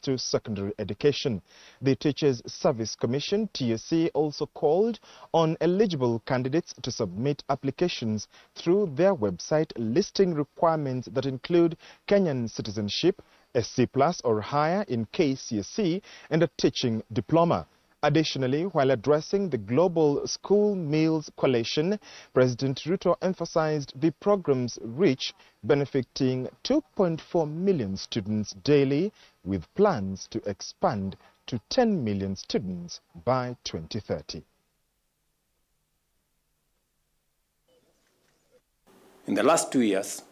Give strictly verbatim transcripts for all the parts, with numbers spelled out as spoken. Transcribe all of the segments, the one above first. to secondary education. The Teachers Service Commission (T S C) also called on eligible candidates to submit applications through their website listing requirements that include Kenyan citizenship, a C plus or higher in K C S E, and a teaching diploma. Additionally, while addressing the Global School Meals Coalition, President Ruto emphasized the program's reach, benefiting two point four million students daily, with plans to expand to ten million students by twenty thirty. In the last two years,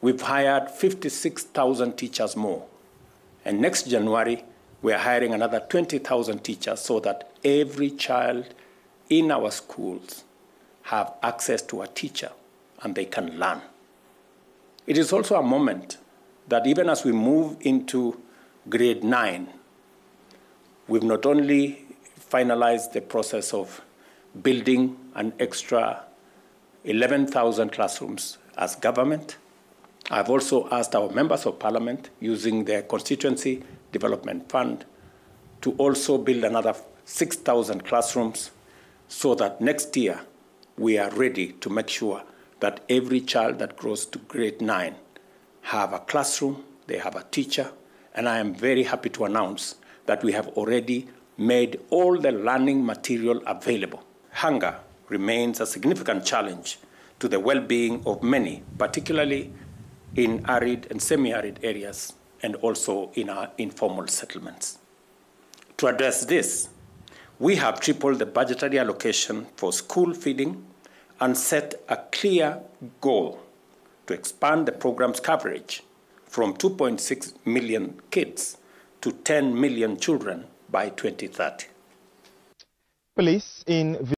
we've hired fifty-six thousand teachers more, and next January, we are hiring another twenty thousand teachers so that every child in our schools have access to a teacher and they can learn. It is also a moment that even as we move into grade nine, we've not only finalized the process of building an extra eleven thousand classrooms as government, I've also asked our members of parliament using their constituency Development Fund to also build another six thousand classrooms so that next year we are ready to make sure that every child that grows to grade nine have a classroom, they have a teacher, and I am very happy to announce that we have already made all the learning material available. Hunger remains a significant challenge to the well-being of many, particularly in arid and semi-arid areas, and also in our informal settlements. To address this, we have tripled the budgetary allocation for school feeding and set a clear goal to expand the program's coverage from two point six million kids to ten million children by twenty thirty. Police in